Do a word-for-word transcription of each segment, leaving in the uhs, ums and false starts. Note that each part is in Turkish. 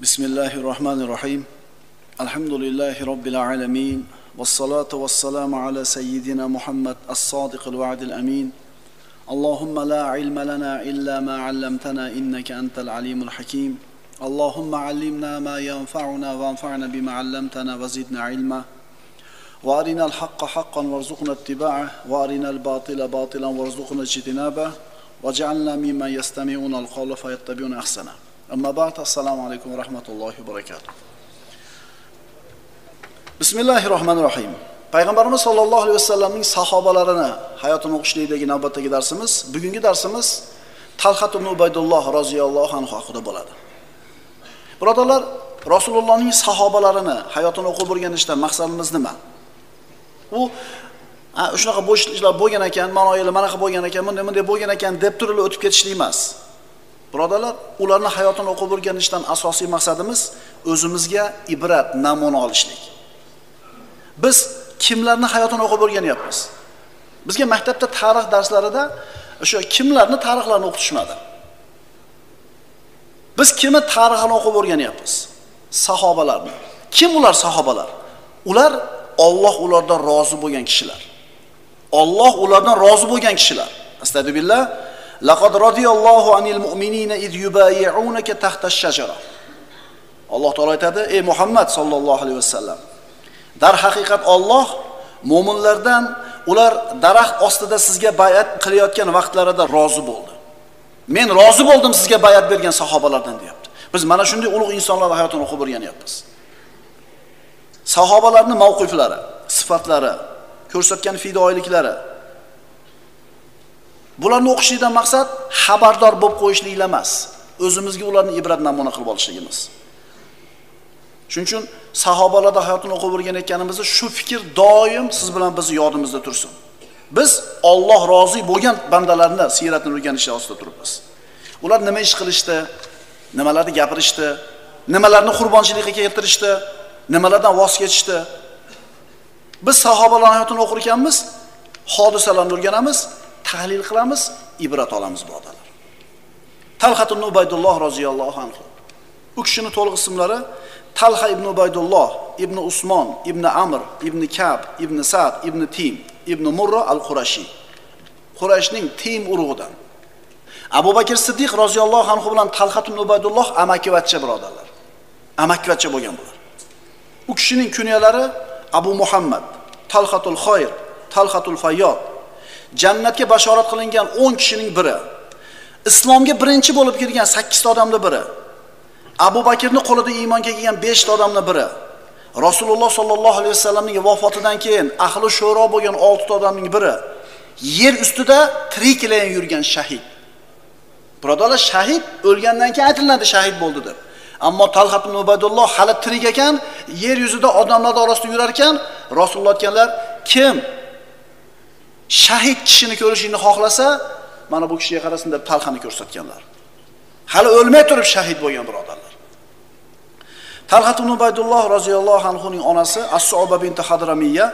Bismillahirrahmanirrahim. Elhamdülillahi Rabbil alemin. Vessalatu vesselamu ala seyyidina Muhammed as-sadiqil va'dil amin. Allahumma la ilme lana illa ma allamtana inneke entel alimul hakim. Allahumma allimna ma yanfa'una ve anfa'na bima allamtana ve zidna ilma. Ve arinal hakka hakkan varzuqna ittiba'ah. Ve arinal batila batilan varzuqna ictinabah. Ve cealna mimmen yestemi'unal kavle feyettabi'una ahsana. Amma ba'd, assalamu alaykum ve rahmetullahi ve berekatuhu. Bismillahirrahmanirrahim. Peygamberimiz sallallahu aleyhi ve sellem'in sahabalarını hayatını okuşlaydaki navbatdagi dersimiz, bugünkü dersimiz Talha ibn Ubaydullah radhiyallahu anhu haqida bo'ladi. Birodarlar, Rasulullah'ın sahabalarını hayatını o'qib o'rganishdan maqsadimiz nima? U shunaqa bo'sh ishlar bo'lgan ekan, ma'noyili manaqa bo'lgan ekan, bunday bunday bo'lgan ekan deb turilib o'tib ketishlik emas. Birodalar, ularni hayotini o'qib o'rganishdan asosiy maqsadimiz o'zimizga ibrat, namuna olishlik. Biz kimlarni hayotini o'qib o'rganyapmiz? Bizga maktabda tarix darslarida o'sha kimlarni tarixlarini o'qitishmadi. Biz kimni tarixini o'qib o'rganyapmiz? Sahobalarni. Kim ular sahobalar? Ular Alloh ulardan rozi bo'lgan kishilar. Alloh ulardan rozi bo'lgan kishilar. Astagfirullah. Laqad radiyallohu anil mu'minina iz yubay'unaka tahtash shajara. Alloh taolay aytadi: "Ey Muhammad sallallohu alayhi vasallam, dar haqiqat Alloh mu'minlardan ular daraxt ostida sizga bay'at qilayotgan vaqtlarida rozi bo'ldi. Men rozi bo'ldim sizga bay'at bergan sahobalardan" deyapti. Biz mana shunday ulug' insonlarning hayotini o'qib o'rganyapmiz. Sahobalarning mavqiflari, sifatlari, ko'rsatgan fidoyiliklari. Bularni o'qishlikdan maqsad xabardor bo'lib qo'yishlik emas, o'zimizga ularni ibrat namuna qilib olishligimiz. Shuning uchun sahobalarda hayotini o'qib o'rganayotganimizda shu fikr doim siz bilan bizni yodimizda tursin. Biz Alloh rozi bo'lgan bandalarni siyratini o'rganish ostida turibmiz. Ular nima ish qilishdi, nimalarni gapirishdi, nimalarni qurbonchilikka keltirishdi, nimalardan voz kechishdi. Biz sahobalar hayotini o'qir ekanmiz, hodisalarni o'rganamiz, tahlil qilamiz, ibrat olamiz birodarlar. Talha ibn Ubaydullah roziyallohu anhu. U kishining to'liq ismlari Talha ibn Ubaydullah, ibn Usman, ibn Amr, ibn Kab, ibn Sa'd, ibn Tim, ibn Murra al-Qurashi. Qurayshning Tim urug'idan. Abu Bakr Siddiq roziyallohu anhu bilan Talha ibn Ubaydullah amakivatcha birodarlar. Amakivatcha bo'lgan bular. U kishining kunyalari Abu Muhammad, Talhatul Xoyr, Talhatul Fayyod. Jannatga bashorat qilingan o'n kishining biri, islomga birinchi bo'lib kirgan sakkiz ta odamning biri, Abu Bakrning qo'lida iymonga kelgan besh ta odamning biri, Rasululloh sallallohu alayhi vasallamning vafotidan keyin ahli shuro bo'lgan olti ta odamning biri, yer ustida tiriklayin yurgan shahid. Birodalar, shahid o'lgandan keyin aytiladi shahid bo'ldi deb. Ammo Talha ibn Ubaydullah hali tirik ekan, yer yuzida odamlar orasida yurar ekan, Rasululloh aytganlar, kim shahid kishini ko'rishingni xohlasa, mana bu kishiga qarasin deb Talhani ko'rsatganlar. Hali o'lmay turib shahid bo'lgan birodarlar. Talha ibn Ubaydullah roziyallohu anhu ning onasi As-Su'ba bint Hadramiyya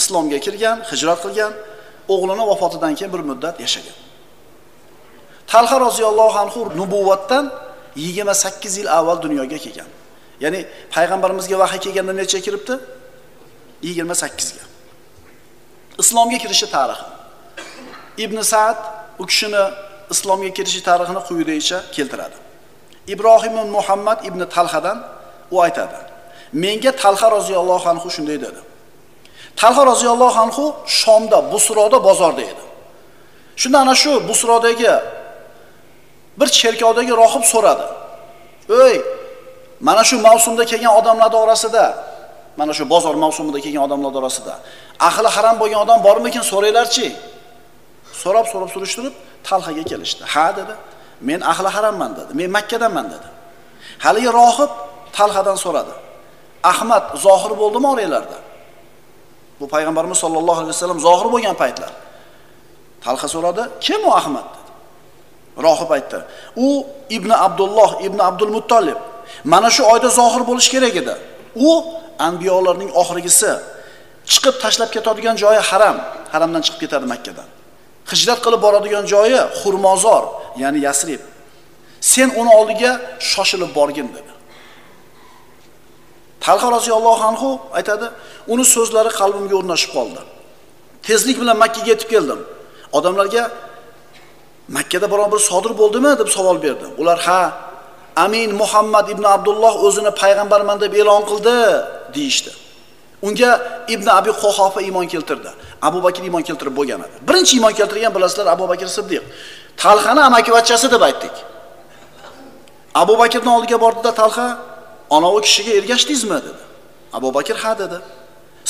islomga kirgan, hijrat qilgan, o'g'lini vafotidan keyin bir muddat yashagan. Talha roziyallohu anhu nubuvatdan yigirma sakkiz yil avval dunyoga kelgan. Ya'ni payg'ambarimizga vahiy kelganda necha kiribdi? yigirma sakkiz ga. Islomga kirishi tarixi. Ibn Sa'd u kishini islomga kirishi tarixini quyidagicha keltiradi. Ibrohim ibn Muhammad ibn Talhadan u aytadi: "Menga Talha roziyallohu anhu shunday dedi. Talha roziyallohu anhu Shomda, Busroda bozorda edi. Shunda ana shu Busrodagi bir cherkovdagi rohib so'radi: "Ey, mana shu mavsumda kelgan odamlar orasida, mana shu bozor mavsumida kelgan odamlar orasida ahli haram bo'lgan odam bormikin, so'ranglarchi?" So'rab so'rab surishtirib Talhaga kelishdi. "Ha" dedi. "Men ahli haramman" dedi. "Men Makkadanman" dedi. Haligi rohib Talhadan so'radi: "Ahmad zohir bo'ldimi oranglarda?" Bu payg'ambarimiz sollallohu alayhi vasallam zohir bo'lgan paytlar. Talha so'radi: "Kim u Ahmad?" dedi. Rohib aytdi: "U Ibn Abdulloh ibn Abdul Muttolib. Mana shu oyda zohir bo'lish kerak edi. U anbiyolarning oxirgisi. Chiqib tashlab ketadigan joyi haram, haramdan chiqib ketadi Makkadan. Hijrat qilib boradigan joyi Xurmozor, ya'ni Yasrib. Sen uni oldiga shoshilib borgin" dedi. Talha roziyallohu anhu aytadi, uni so'zlari qalbimga o'rnashib qoldi. Tezlik bilan Makkaga yetib keldim. Odamlarga Makkada biron bir sodir bo'ldimi deb savol berdim. Ular ha, Amin Muhammed ibn Abdullah o'zini payg'ambarman deb e'lon qildi deyishdi. Unga Ibn Abi Quhofa iymon keltirdi. Abu Bakr iymon keltirib bo'lgan edi. Birinchi iymon keltirgan bilasizlar Abu Bakr Siddiq. Talhani amakivachchasi deb aytdik. Abu Bakrning oldiga bordi-da Talha, "Ana o kishiga ergashdingizmi?" dedi. Abu Bakr ha dedi.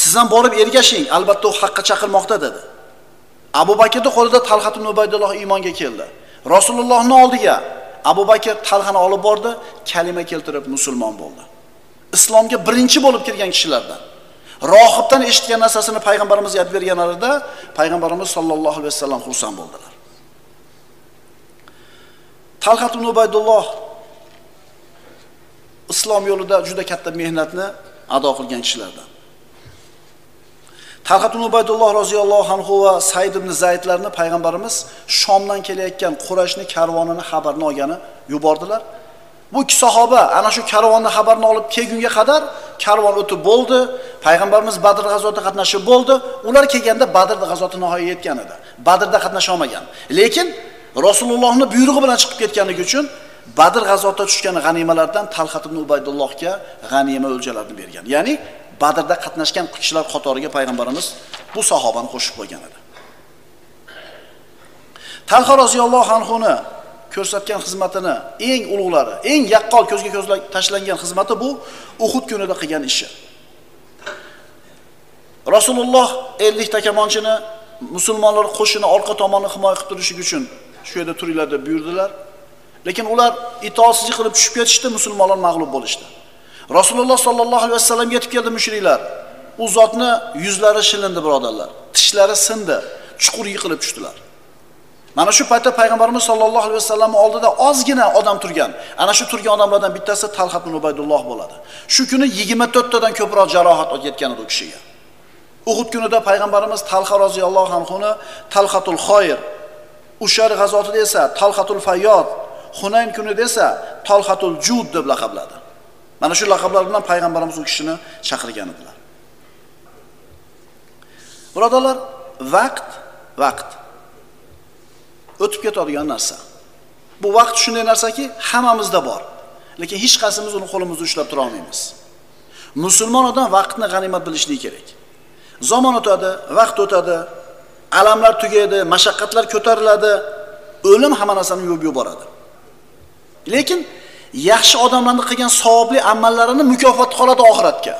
"Siz ham borib ergashing, albatta u haqqa chaqirmoqda" dedi. Abu Bakrning qo'lida Talha ibn Ubaydullah iymonga keldi. Rasulullohning oldiga Abu Bakr Talhani olib bordi, kalima keltirib musulmon bo'ldi. Islomga birinchi bo'lib kirgan kishilardan. Rohibdan eshitgan narsasini payg'ambarimizga aytib berganlarida payg'ambarimiz sollallohu alayhi vasallam xursand bo'ldilar. Talha ibn Ubaydullah İslam yolunda juda katta mehnatni ado qilgan kishilardan. Talha ibn Ubaydullah roziyallohu anhu va Said ibn Zaydlarni payg'ambarimiz Shomdan kelayotgan Qurayshning karvonini xabarini olgani yubordilar. Bu ikki sahoba ana shu karvonni xabarini olib kelgunga qadar karvon o'tib bo'ldi. Payg'ambarimiz Badr g'azotida qatnashib bo'ldi. Ular kelganda Badr g'azoti nihoyaga yetgan edi. Badrda qatnasha olmagan. Lekin Rasulullohning buyrug'i bilan chiqib ketganligi uchun Badr g'azotida tushgan g'animalardan Talha ibn Ubaydullohga g'anima o'ljalarini bergan. Ya'ni Badrda qatnashgan kishilar qatoriga payg'ambarimiz bu sahobani qo'shib qo'ygan edi. Talha roziyallohu anhu ni ko'rsatgan xizmatini eng ulug'lari, eng yaqqol ko'zga ko'zlab tashlangan xizmati bu Uhud kunida qilgan ishi. Rasululloh ellik ta kamonchini musulmonlar qo'shini orqa tomonni himoya qilib turishi uchun shu yerda turinglar deb buyurdilar. Lekin ular itoatsizlik qilib tushib ketishdi, musulmonlar mag'lub bo'lishdi. Rasululloh sollallohu alayhi vasallam yetib keldi mushriklar. U zotni yuzlari shilindi birodarlar, tishlari sindi, chuqur yiqilib tushdilar. Mana shu paytda payg'ambarimiz sollallohu alayhi vasallamning oldida ozgina odam turgan. Ana shu turgan odamlardan bittasi Talha ibn Ubaydullah bo'ladi. Shu kuni yigirma to'rt tadan ko'proq jarohat yetgan edi u kishiga. Uhud kunida payg'ambarimiz Talha roziyallohu anhu ni Talhatul Xoyr, Ushar g'azotida esa Talhatul Fayyod, Hunayn kunida esa Talhatul Jud deb laqabladi. Mana shu laqablar bilan payg'ambarimiz u kishini chaqirgan edilar. Birodalar, vaqt, vaqt o'tib ketadigan narsa. Bu vaqt shunday narsaki, hammamizda bor. Lekin hech qaysimiz uni qo'limizda ushlab tura olmaymiz. Musulmon odam vaqtni g'animat bilishni kerak. Zamon o'tadi, vaqt o'tadi, alamlar tugaydi, mashaqqatlar ko'tariladi, o'lim hamma narsani yuvib yuboradi. Lekin yaxshi odamlarning qilgan savobli amallarini mukofoti qoladi oxiratga.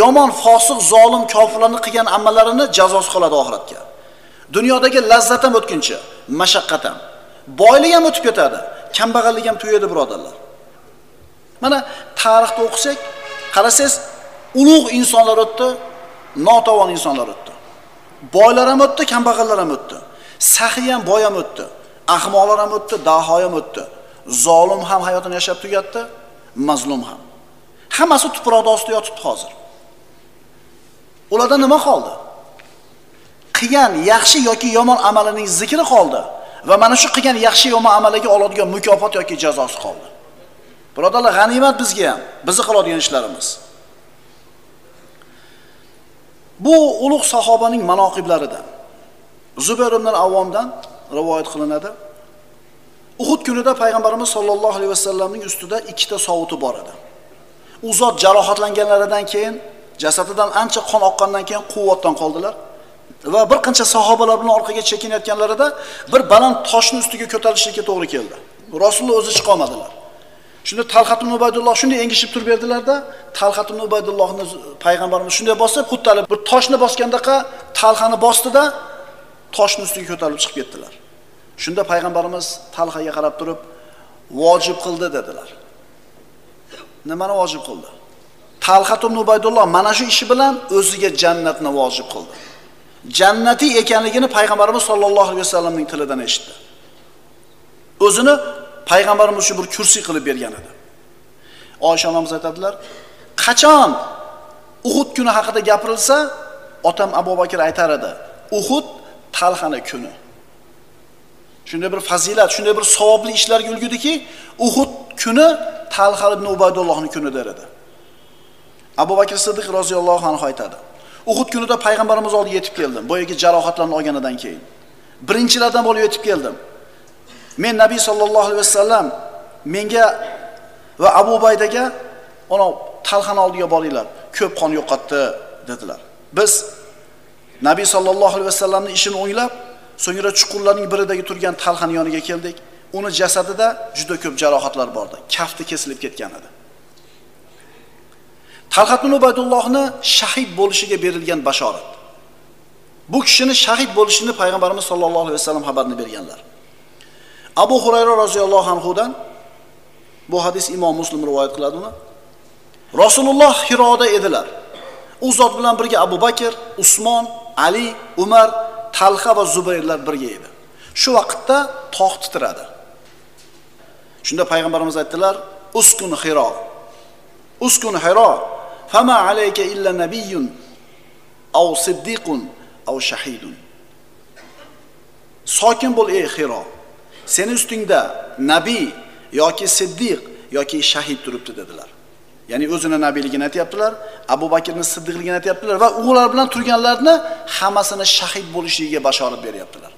Yomon, fosiq, zolim kofirlarning qilgan amallarini jazosi qoladi oxiratga. Dunyodagi lazzat ham o'tkinchi, mashaqqat ham, boylik ham o'tib ketadi, kambag'allik ham tugaydi birodarlar. Mana tarixni o'qisak, qarasangiz, ulug' insonlar o'tdi, notavon insonlar o'tdi. Boylar ham o'tdi, kambag'allar ham o'tdi. Saxiy ham, boy ham o'tdi. Ahmoqlar ham o'tdi, daho ham o'tdi. Zolim ham hayotini yashab tugatdi, mazlum ham. Hammasi tuproq ostida yotibdi hozir. Ulardan nima qoldi? Qilgan yaxshi yoki yomon amalining zikri qoldi va mana shu qilgan yaxshi yomon amaliga oladigan mukofot yoki jazosi qoldi. Birodalar, g'animat bizga ham, bizni qiladigan ishlarimiz. Bu ulug' sahobaning manoqiblaridan Zubayr ibn al-Awwamdan rivoyat qilinadi. Uhud kunida payg'ambarimiz sollallohu alayhi vasallamning ustida ikkita sovuti bor edi. U zot jarohatlanganlaridan keyin, jasadidan ancha qon oqqandan keyin quvvatdan qoldilar va bir qancha sahobalar bilan orqaga chekinayotganlarida bir baland toshning ustiga ko'tarilishga to'g'ri keldi. Rasululloh o'zi chiqa olmadilar. Shunda Talha ibn Ubaydullah shunday engishib turib berdilarda, Talha ibn Ubaydullohni payg'ambarimiz shunday bossa, xuddi bir toshni bosgandaqa Talhani bosdi-da, toshning ustiga ko'tarilib chiqib ketdilar. Shunda payg'ambarimiz Talhaga qarab turib, "Vojib qildi" dedilar. Nimani vojib qildi? Talha ibn Ubaydullah mana shu ishi bilan o'ziga jannatni vojib qildi. Jannati ekanligini payg'ambarimiz sollallohu alayhi vasallamning tilidan eshitdi. O'zini payg'ambarimiz shu bir kursiy qilib bergan edi. Oysha onamiz aytadilar, qachon Uhud kuni haqida gapirilsa, otam Abu Bakr aytar edi, Uhud Talhani kuni. Shunday bir fazilat, shunday bir savobli ishlarga ulgudiki, Uhud kuni Talha ibn Ubaydullohning kuni der edi. Abu Bakr Siddiq roziyallohu anhu aytadi. Uhud kunida payg'ambarimiz oldiga yetib keldim. Boyagi jarohatlarni olganidan keyin. Birinchilardan bo'lib yetib keldim. Men Nabiy sallallohu alayhi vasallam menga va Abu Ubaydaga ona Talhani oldiga boringlar. Ko'p qon yo'qotdi dedilar. Biz Nabiy sallallohu alayhi vasallamning ishini o'ylab, so'ngra chuqurlarning biridagi turgan Talhani yoniga keldik. Uni jasadida juda ko'p jarohatlar bordi. Kafti kesilib ketgan edi. Talha ibn Ubaydullohni shahid bo'lishiga berilgan bashorat. Bu kishini shahid bo'lishini payg'ambarimiz sollallohu alayhi vasallam xabarini berganlar. Abu Hurayra roziyallohu anhudan bu hadis Imom Muslim rivoyat qiladi uni. Rasulullah Hiroda edilar. U zot bilan birga Abu Bakr, Usman, Ali, Umar, Talha va Zubayrlar birga edi. Shu vaqtda tog' titradi. Shunda payg'ambarimiz aytdilar: "Uskun Hiro. Uskun Hiro. Fama alayka illa nabiyyun aw siddiqun aw shahidun." Sokin bo'l ey Hiro. Seni ustingda nabiy yoki siddiq yoki shahid turibdi dedilar. Ya'ni o'zini nabiyligini aytayaptilar, Abu Bakrni siddiqligini aytayaptilar va ular bilan turganlarni hammasini shahid bo'lishiga bashorat beryaptilar.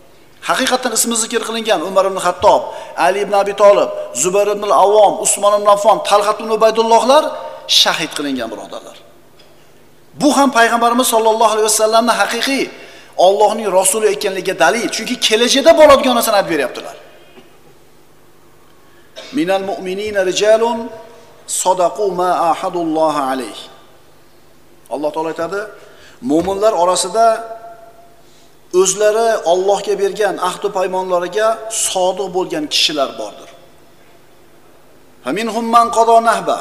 Haqiqatan ismi zikr qilingan Umar ibn Xattob, Ali ibn Abi Talib, Zubayr ibn al-Awwam, Usmon ibn Affon, Talha ibn Ubaydullohlar shahid qilingan birodarlar. Bu ham payg'ambarimiz sollallohu alayhi vasallamning haqiqiy Allohning rasuli ekanligiga dalil, chunki kelajakda bo'ladigan narsani aytib beryaptilar. Minal mu'minina rijalun sadaqu ma ahadullohi alayh. Alloh taolay aytadi, mu'minlar orasida o'zlari Allohga bergan ahd va paymonlariga sodiq bo'lgan kishilar bordir. Fa minhum man qado nahba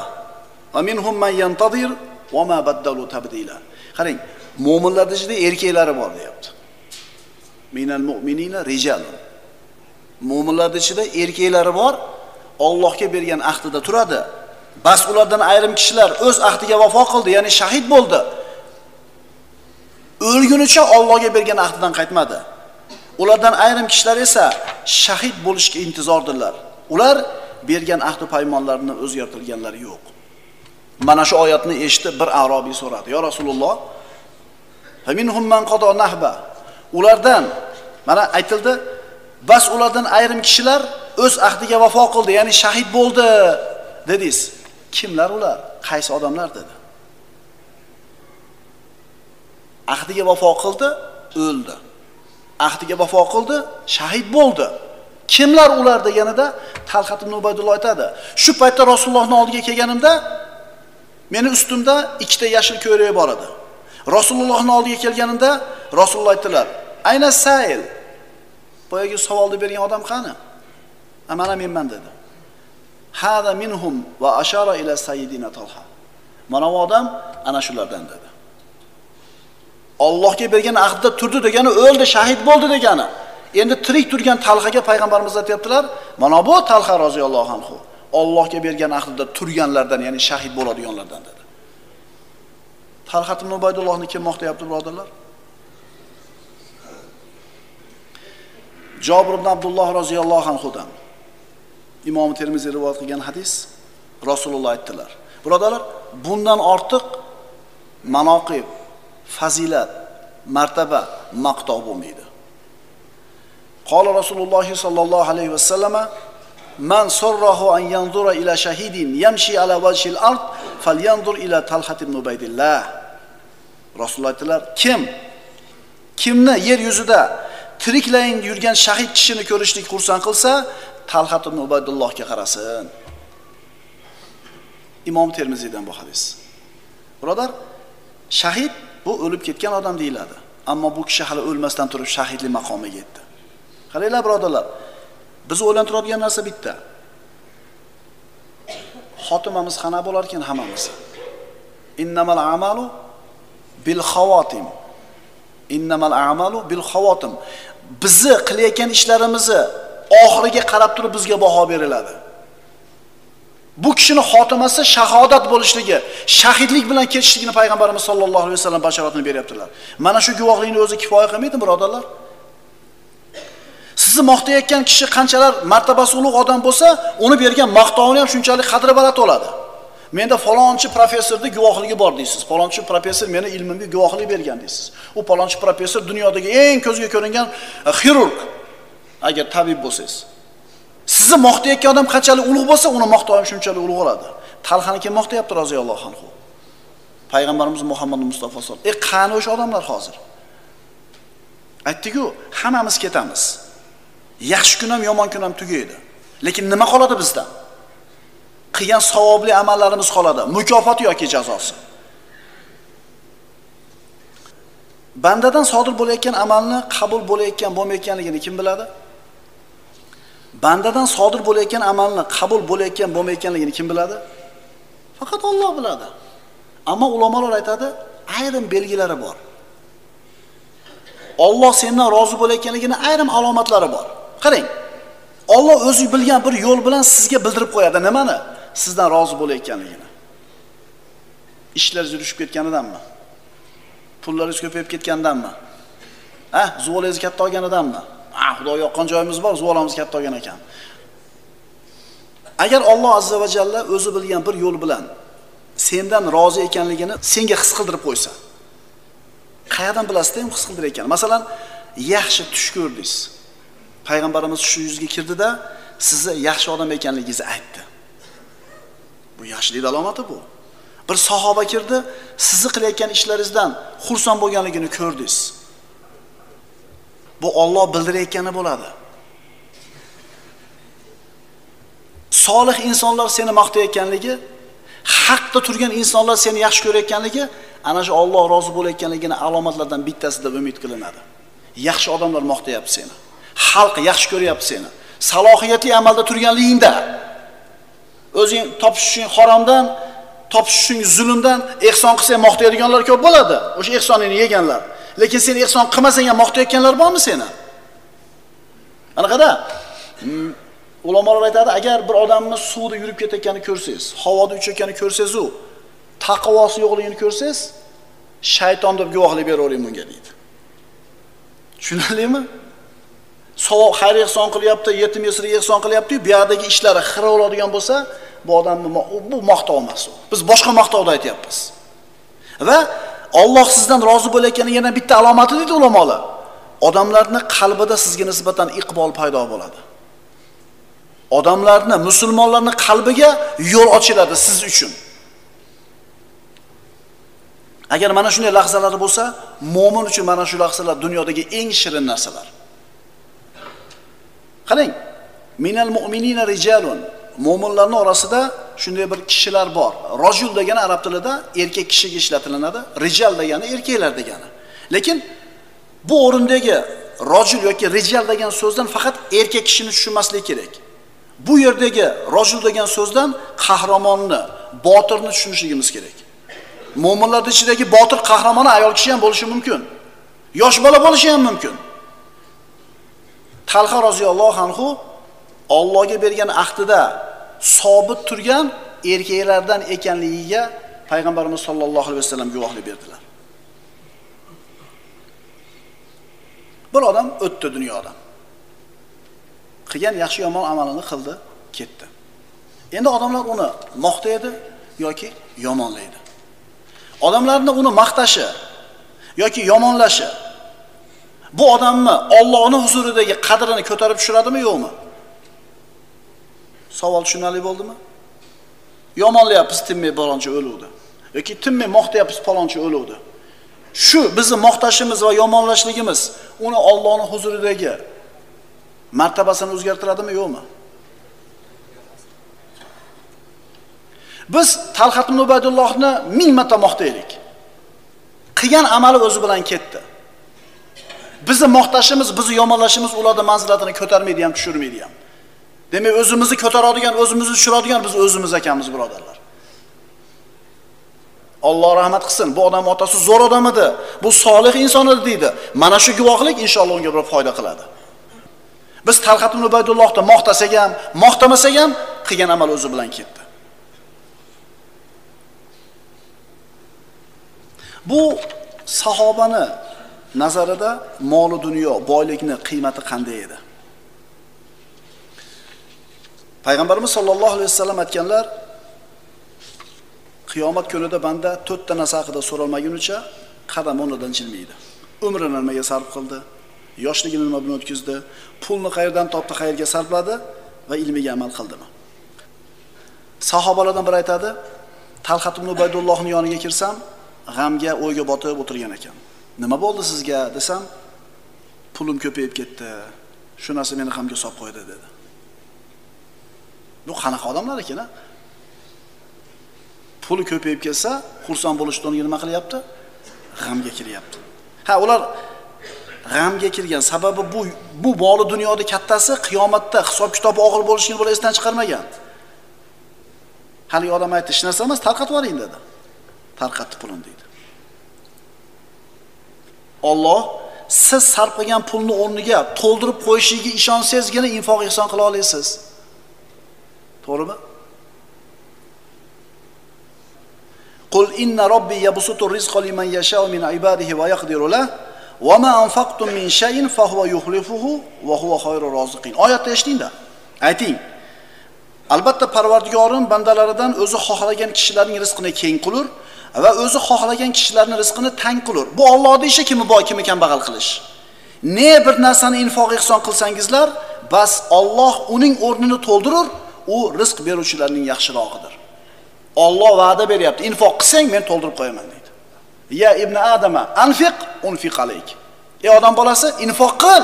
va minhum man yantadir va ma baddalu tabdila. Qarang, mu'minlarning ichida erkaklari bor deyapti. Minal mu'minina rijal. Mu'minlarning ichida erkaklari bor, Allohga bergan ahdida turadi. Bas ulardan ayrim kishilar o'z ahdiga vafo qildi, ya'ni shahid bo'ldi. O'lgunicha Allohga bergan ahdidan qaytmadi. Ulardan ayrim kishilar esa shahid bo'lishga intizordirlar. Ular bergan ahd va paymonlarini o'zgartirganlari yo'q. Mana shu oyatni eshitib bir arobiy so'radi: "Ya Rasululloh, fa minhum man qado nahba." Ulardan mana aytildi, bas ulardan ayrim kishilar o'z ahdiga vafo qildi, ya'ni shahid bo'ldi dedingiz. Kimlar ular? Qaysi odamlar dedi? Ahdiga vafo qildi, o'ldi. Ahdiga vafo qildi, shahid bo'ldi. Kimlar ular deganida Talha ibn Ubaydullah aytadi. Shu paytda Rasulullohning oldiga kelganimda meni ustimda ikkita yashil ko'rak bor edi. Rasulullohning oldiga kelganimda Rasululloh aytdilar: "Ayna sa'il?" Boyaga savolni bergan odam qani? "Mana menman" dedi. "Hada minhum" va ashara ila sayyidina Talha. Mana bu odam ana shulardan dedi. Allohga bergan ahdda turdi degani o'ldi, shahid bo'ldi degani. Endi tirik turgan Talhaga payg'ambarimiz aytayaptilar, mana bu Talha roziyallohu anhu Allohga bergan ahdda turganlardan, ya'ni shahid bo'ladiganlardan dedi. Talha ibn Ubaydullohni kim maqtayapti birodarlar? Jabr ibn Abdulloh roziyallohu anhudan Imom Termiziy rivoyat qilgan hadis, Rasululloh aytdilar. Birodarlar, bundan ortiq manoqib, fazilat, martaba, maqtov bo'lmaydi. Qala Rasululloh sallallohu alayhi vasallam: "Man sarrahu an yanzura ila shahidin yamshi ala wajhil ard falyanzur ila Talha ibn Ubaydillah." Rasululloh aytdilar, kim kimni yer yuzida tiriklayin yurgan shahid kishini ko'rishlik xursand qilsa, Talha ibn Ubaydullohga qarasin. Imom Termiziydan bu hadis. Birodar, shahid bu o'lib ketgan odam deyiladi. Ammo bu kishi hali o'lmasdan turib shahidlik maqomiga yetdi. Qaranglar birodarlar, bizni o'ylantiradigan narsa bitta. Xotimamiz qana bo'lar ekan hammamiz. Innamal a'malu bil xavotim. Innamal a'malu bil xavotim. Bizni qilayotgan ishlarimizni oxiriga qarab turib bizga baho beriladi. Bu kishini xotimasi shahodat bo'lishligi, shahidlik bilan ketishligini payg'ambarimiz sollallohu alayhi vasallam bashoratini beryaptilar. Mana shu guvohlikning o'zi kifoya qilmaydi birodarlar. Sizni maqtayotgan kishi qanchalar martabasi ulug' odam bo'lsa, uni bergan maqtovini ham shunchalik qadri baland bo'ladi. Menda falonchi professorning guvohligi bor deysiz. Falonchi professor meni ilmimga guvohlik bergan deysiz. U falonchi professor dunyodagi eng ko'zga ko'ringan xirurg. Agar tabib bo'lsangiz, sizni maqtayotgan odam qanchalik ulug' bo'lsa, uni maqtoyim shunchalik ulug' bo'ladi. Talhaniki maqtayapti roziyallohu anhu. Payg'ambarimiz Muhammad Mustafa sollallohu alayhi vasallam. E qani o'sha odamlar hozir? Aytdik-ku, hammamiz ketamiz. Yaxshi kun ham, yomon kun ham tugaydi. Lekin nima qoladi bizdan? Qilgan savobli amallarimiz qoladi. Mukofoti yoki jazosi. Bandadan sodir bo'layotgan amalni qabul bo'layotgan bo'lmayotganligini kim biladi? Bandadan sodir bo'layotgan amalni qabul bo'layotgan bo'lmayotganligini kim biladi? Faqat Alloh biladi. Ammo ulamolar aytadi, ayrim belgilari bor. Alloh sendan rozi bo'layotganligini ayrim alomatlari bor. Qarang. Alloh o'zi bilgan bir yo'l bilan sizga bildirib qo'yadi nimani? Sizdan rozi bo'layotganligini. Ishlar yurishib ketganidanmi? Pullaringiz ko'payib ketganidanmi? Ha, zuvolingiz katta olganidanmi? Ha, Xudo yoqqan joyimiz bor, zuvolamiz katta olgan ekan. Agar Alloh azza va jalla o'zi bilgan bir yo'l bilan sendan rozi ekanligini senga his qildirib qo'ysa, qayerdan bilasizda ham his qildirayotgan? Masalan, yaxshi tush ko'rdingiz. Payg'ambarimiz shu yuzga kirdida sizni yaxshi odam ekanligingizni aytdi. Bu yaxshilik alomati bu. Bir sahoba kirdi, sizni qilayotgan ishlaringizdan xursand bo'lganligini ko'rdingiz. Bu Alloh bildirayotgani bo'ladi. Solih insonlar seni maqtayotganligi, haqda turgan insonlar seni yaxshi ko'rayotganligi, ana shu Alloh rozi bo'layotganligini alomatlardan bittasi deb umid qilinadi. Yaxshi odamlar maqtayapti seni. Xalq yaxshi ko'ryapti seni. Salohiyatli amalda turganligingda, o'zing topishing haromdan, topishing zulmdan ehson qilsang maqtaydiganlar ko'p bo'ladi. O'sha ehsoningni yeganlar. Lekin sen ehson qilmasang ham maqtayotganlar bormi seni? Anaqada ulamolar aytadi, agar bir odamni suvda yurib ketayotganini ko'rsangiz, havoda uchayotganini ko'rsangiz, u taqvosi yo'qligini ko'rsangiz, shayton deb guvohlik beravering bunga deydi. Tushunarlimi? Savob xayr ehson qilyapti, yetim yesirga ehson qilyapti-yu, bu yerdagi ishlari xira bo'ladigan bo'lsa, bu odamni bu maqtov emas u. Biz boshqa maqtovda aytayapmiz. Va Alloh sizdan rozi bo'layotgani yana bitta alomati deydi ulamolar. Odamlarning qalbida sizga nisbatan iqbol paydo bo'ladi. Odamlarni, musulmonlarni qalbiga yo'l ochiladi siz uchun. Agar mana shunday lahzalar bo'lsa, mu'min uchun mana shu lahzalar dunyodagi eng shirin narsalar. Qarang, minal mu'minina rijalun. Mu'minlarning orasida shunday bir kishilar bor. Rajul degani arab tilida erkak kishiga ishlatilinadi, rijal degani erkaklar degani. Lekin bu o'rindagi rajul yoki rijal degan so'zdan faqat erkak kishini tushunmaslik kerak. Bu yerdagi rajul degan so'zdan qahramonni, botirni tushunishimiz kerak. Mu'minlar ichidagi botir qahramoni ayol kishi ham bo'lishi mumkin. Yosh bola bo'lishi ham mumkin. Talha roziyallohu anhu Allohga bergan ahdida sobit turgan erkaklardan ekanligiga payg'ambarimiz sollallohu alayhi vasallam guvohlik berdilar. Bir odam o'tdi dunyodan. Qilgan yaxshi yomon amalini qildi, ketdi. Endi odamlar uni maqtaydi yoki yomonlaydi. Odamlarning uni maqtashi yoki yomonlashi bu odamni Allohning huzuridagi qadrini ko'tarib tushiradimi yo'qmi? Savol tushunarli bo'ldimi? Yomonlayapsiz, tinmay balonchi o'luvdi yoki tinmay maqtayapsiz, palonchi o'luvdi. Shu bizni maqtashimiz va yomonlashligimiz uni Allohning huzuridagi martabasini o'zgartiradimi yo'qmi? Biz Talha ibn Ubaydullohni ming marta maqtaylik. Qilgan amali o'zi bilan ketdi. Bizni maqtashimiz, bizni yomonlashimiz ularning manzilatini ko'tarmaydi ham, tushirmaydi ham. Demak, o'zimizni ko'taradigan, o'zimizni tushiradigan biz o'zimiz ekanmiz, birodarlar. Alloh rahmat qilsin, bu odam otasi zo'r odam edi, bu solih inson edi deydi. Mana shu guvohlik inshaalloh unga bir foyda qiladi. Biz Talha ibn Ubaydullohni maqtasak ham, maqtamasak ham qilgan amal o'zi bilan ketdi. Bu sahobani nazarida mol-u dunyo, boylikning qiymati qanday edi? Payg'ambarimiz sollallohu alayhi vasallam aytganlar, Kıyomat günüde bende dört tane sakıda sorulmaguncha qadam o'rnidan jilmaydi. Umrini nimaga sarf qildi, yoshligini nima bilan o'tkazdi, pulni qayerdan topdi, qayerga sarfladi ve ilmiga amal qildimi? Sahobalardan biri aytadi, Talha ibn Ubaydullohning yoniga kirsam, g'amga, o'yga botib o'tirgan ekan. Nima bo'ldi sizga desam, pulim ko'payib ketdi. Shu narsa meni g'amga solib qo'ydi dedi. Bu qanaqa odamlar ekan? Puli ko'payib kelsa, xursand bo'lishdan nima qilyapti? G'amga kiryapti. Ha, ular g'amga kirgan sababi bu bu moli dunyoda kattasi qiyomatda hisob-kitob og'ir bo'lishini bular esdan chiqarmagan. Hali odam aytdi, "Hech narsa emas, tarqatib yuboring" dedi. Tarqatdi pulni dedi. Alloh siz sarf qilgan pulni o'rniga to'ldirib qo'yishiga ishonsangizgina infoq ihson qila olasiz. To'g'rimi? Qul inna robbi yabsutur rizqa liman yasha'u min ibadihi va yaqdiru lahu va ma anfaqtum min shay'in fa huwa yukhlifuhu va huwa khayrur roziqin. Oyatni eshitdingda? Ayting. Albatta Parvardigorim bandalaridan o'zi xohlagan kishilarning rizqini keng qilur va o'zi xohlagan kishilarning rizqini tang qilur. Bu Allohning ishi, kimi boy, kimi kambag'al qilish. Ne bir narsani infoq ihson qilsangizlar, bas Alloh uning o'rnini to'ldirur, u rizq beruvchilarning yaxshirog'idir. Alloh va'da beryapti. Infoq qilsang men to'ldirib qo'yaman deydi. Ya ibn Adama anfiq unfiq alayk. Ey odam bolasi, infoq qil,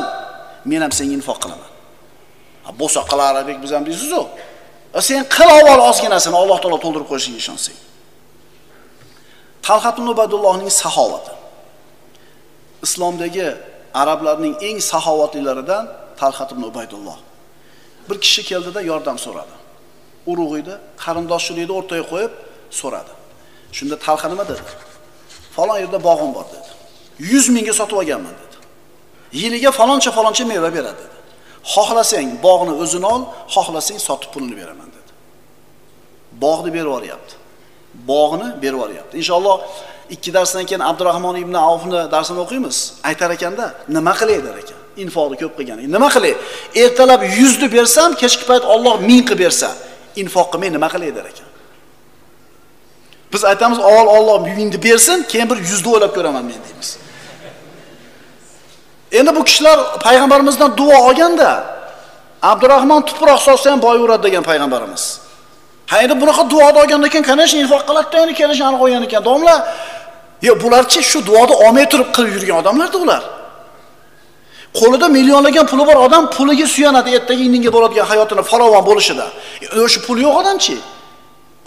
men ham senga infoq qilaman. Ha, bo'lsa qilardik biz ham deysiz-ku. Sen qil avval ozginasini, Alloh taolo to'ldirib qo'yishiga ishonsang. Talha ibn Ubaydullohning sahovati. Islomdagi arablarning eng sahovatlilaridan Talha ibn Ubaydullah. Bir kishi keldida yordam so'radi. Urug' edi, qarindoshchilikni o'rtaga qo'yib so'radi. Shunda Talha nima dedi? Falon yerda bog'im bor dedi. yuz mingga sotib olganman dedi. Yiliga faloncha faloncha meva beradi dedi. Xohlasang bog'ni o'zing ol, xohlasang sotib pulini beraman dedi. Bog'ni berib oryapti. Bog'ni berib oryapti. Inshaalloh ikki darsdan keyin Abdurrahmon ibn Avfni darsini o'qiymiz. Aytar ekanda, nima qilay der ekan? Infoqni ko'p qilgan. Nima qilay? Ertalab yuz ni bersam, kechki payt Alloh ming qilib bersa, infoq qilmay nima qilay der ekan. Biz aytamiz, avval Alloh mingni bersin, keyin bir yuz ni o'ylab ko'raman men deymiz. Endi bu kishilar payg'ambarimizdan duo olganda, Abdurrahmon tuproq solsa ham boyaveradi degan payg'ambarimiz. Ha, endi bunaqa duo olgandan keyin qanaqa infoq qiladi, endi kelishni aniq qo'ygan ekan. Domla, yo bularchi shu duoni olmay turib qilib yurgan odamlar-da ular. Qo'lida millionlagan puli bor odam puliga suyanadi, ertaga indinga bo'ladigan hayotini farovon bo'lishida. O'sha pul yo'q odamchi,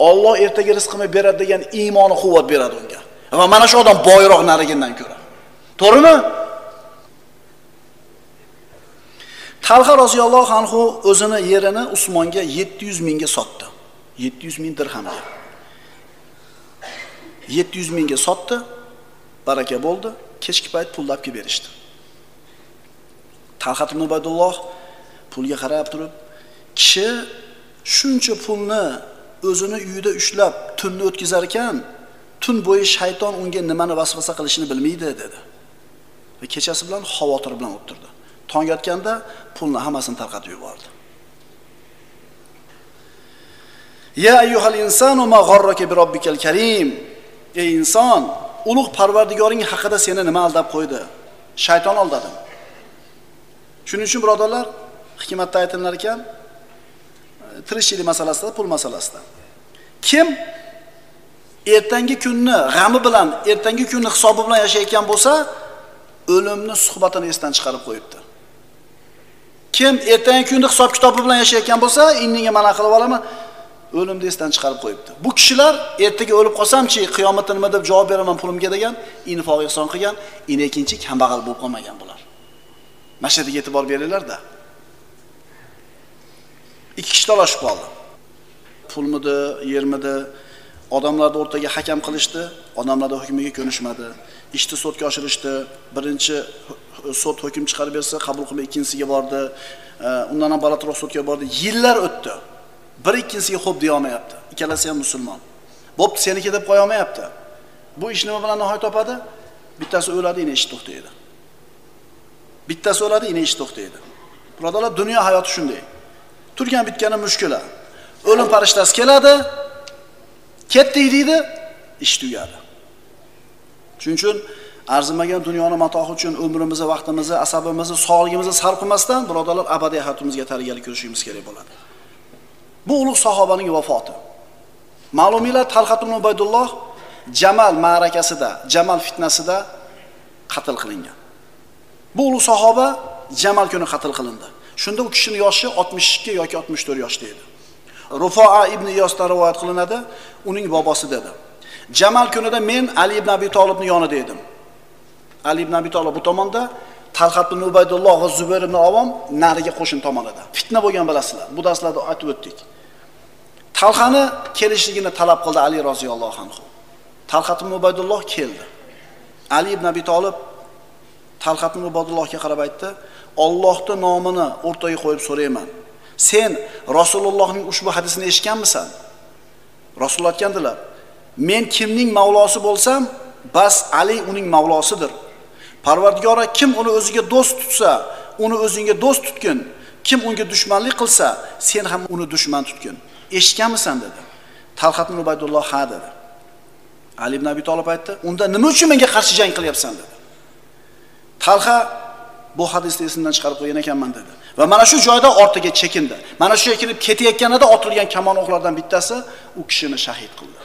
Alloh ertaga rizqini beradi degan iymoni quvvat beradi unga. Va mana shu odam boyroq narigindan ko'ra. To'g'rimi? Talha roziyallohu anhu o'zini yerini Usmonga yetti yuz mingga sotdi. yetti yuz ming dirhamga. yetti yuz mingga sotdi, baraka bo'ldi, kechki payt pullab kelib berishdi. Talha ibn Ubaydullah pulga qarab turib, kishi shuncha pulni o'zini uyida ushlab tunni o'tkazar ekan, tun bo'yi shayton unga nimani vasvasa qilishini bilmaydi dedi. Va kechasi bilan xavotir bilan o'tirdi. Tong yotganda pulni hammasini tarqatib yubordi. Ya ayyuhal insanu ma gharraka bi robbikal karim. Ey inson, ulug' Parvardigoring haqida seni nima aldab qo'ydi? Shayton aldadi. Shuning uchun birodarlar, hikmatda aytilinar ekan, tirishchilik masalasida, pul masalasida. Kim ertangi kunni g'ami bilan, ertangi kunni hisobi bilan yashayotgan bo'lsa, o'limni suhbatini esdan chiqarib qo'yibdi. Kim ertangi kunni hisob-kitobi bilan yashayotgan bo'lsa, indinga mana qilib olaman, o'limni esdan chiqarib qo'yibdi. Bu kishilar ertaga o'lib qolsamchi, qiyomatda nima deb javob beraman pulimga degan, infoq ihson qilgan, inekinchi kambag'al bo'lib qolmagan bular. Mashaddga e'tibor beringlar-da. Ikki kishi talashib qoldi. Pulmidi, yermidi, odamlarni o'rtaga hakam qilishdi, odamlarning hukmiga ko'nishmadi. Ishni sotga oshirishdi. Birinchi sot hukm chiqarib bersa, qabul qilmay ikkinchisiga bordi. Undan ham balatroq sotga bordi. Yillar o'tdi. Bir ikkinchisiga xo'p deya olmayapti. Ikkalasi ham musulmon. Bo'pti, seniki deb qo'ya olmayapti. Bu ish nima bilan nihoya topadi? Bittasi o'ladi, yana ish to'xtaydi. Bittasi o'ladi, ina ish to'xtaydi. Birodalar, dunyo hayoti shunday. Turgan bitgani mushkula. O'lim farishtasi keladi, ketdik deydi, iş tugadi. Shuning uchun arzimagan dunyoni matohi uchun umrimizni, vaqtimizni, asabimizni, sog'ligimizni sarf qilmasdan, birodarlar, abadiy hayotimizga tayyorgarlik ko'rishimiz kerak bo'ladi. Bu ulug' sahobaning vafoti. Ma'lumiylar Talha ibn Ubaydullah Jamal ma'rakasida, Jamal fitnasida qatl qilingan. Bu ulug' sahoba Jamal kuni qatl qilindi. Shunda u kishining yoshi oltmish ikki yoki oltmish to'rt yoshda edi. Rufoa ibn Iyosdan rivoyat qilinadi, uning bobosi dedi. Jamal kunida men Ali ibn Abi Talibning yonida edim. Ali ibn Abi Talib bu tomonda, Talha ibn Ubaydullah va Zubayr ibn al-Awwam nariga qo'shin tomonida. Fitna bo'lgan bilasizlar. Bu darslarda aytib o'tdik. Talhani kelishligini talab qildi Ali roziyallohu anhu. Talha ibn Ubaydullah keldi. Ali ibn Abi Talib Talha ibn Ubaydullohga qarab aytdi: "Allohning nomini o'rtaga qo'yib so'rayman. Sen Rasulullohning ushbu hadisini eshitganmisan? Rasululloh aytgandilar: Men kimning mavlosi bo'lsam, bas Ali uning mavlosidir. Parvardigora kim uni o'ziga do'st tutsa, uni o'zingga do'st tutgin. Kim unga dushmanlik qilsa, sen ham uni dushman tutgin. Eshitganmisan?" dedi. Talha ibn Ubaydullah ha dedi. Ali ibn Abi Talib aytdi: "Unda nima uchun menga qarshi jang qilyapsan?" dedi. Talha bu hadisni esimdan chiqarib qo'ygan ekanman dedi. Va mana shu joyda ortiga chekindi. Mana shu chekinib ketayotganida otilgan kamon o'qlardan bittasi u kishini shahid qildi.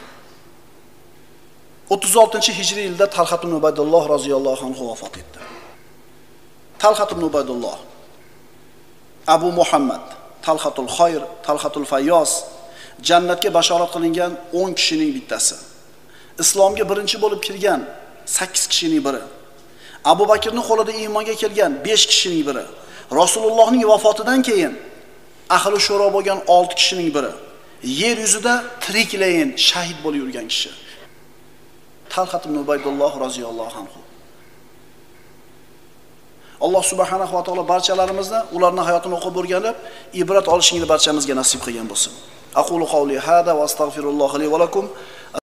o'ttiz oltinchi hijriy yilda Talha ibn Ubaydullah roziyallohu anhu vafot etdi. Talha ibn Ubaydullah Abu Muhammad, Talhatul Xoyr, Talhatul Fayyoz jannatga bashorat qilingan o'n kishining bittasi. Islomga birinchi bo'lib kirgan sakkiz kishining biri. Abu Bakrning qo'lida iymonga kelgan besh kishining biri. Rasulullohning vafotidan keyin ahli shuro bo'lgan olti kishining biri. Yer yuzida tiriklayin shahid bo'lib yurgan kishi. Talha ibn Ubaydullah roziyallohu anhu. Alloh subhanahu va taolo barchalarimizni ularning hayotini o'qib o'rganib, ibrat olishingni barchamizga nasib qilgan bo'lsin. Aqulu qawli hada va astagfirullohi li va lakum.